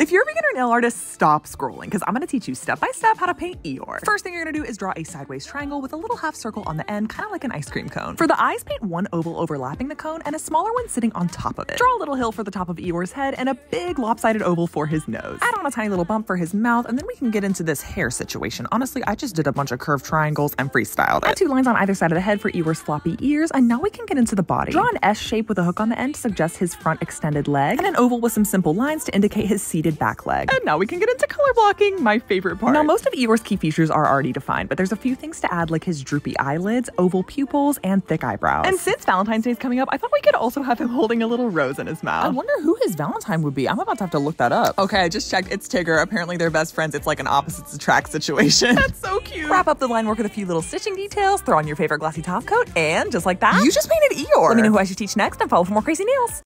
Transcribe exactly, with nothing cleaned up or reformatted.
If you're a beginner nail artist, stop scrolling because I'm going to teach you step by step how to paint Eeyore. First thing you're going to do is draw a sideways triangle with a little half circle on the end, kind of like an ice cream cone. For the eyes, paint one oval overlapping the cone and a smaller one sitting on top of it. Draw a little hill for the top of Eeyore's head and a big lopsided oval for his nose. Add on a tiny little bump for his mouth, and then we can get into this hair situation. Honestly, I just did a bunch of curved triangles and freestyled it. Add two lines on either side of the head for Eeyore's floppy ears, and now we can get into the body. Draw an S shape with a hook on the end to suggest his front extended leg, and an oval with some simple lines to indicate his seated back leg. And now we can get into color blocking, my favorite part. Now, most of Eeyore's key features are already defined, but there's a few things to add, like his droopy eyelids, oval pupils, and thick eyebrows. And since Valentine's Day is coming up, I thought we could also have him holding a little rose in his mouth. I wonder who his Valentine would be. I'm about to have to look that up. Okay, I just checked. It's Tigger. Apparently they're best friends. It's like an opposites attract situation. That's so cute. Wrap up the line work with a few little stitching details, throw on your favorite glossy top coat, and just like that, you just painted Eeyore. Let me know who I should teach next and follow for more crazy nails.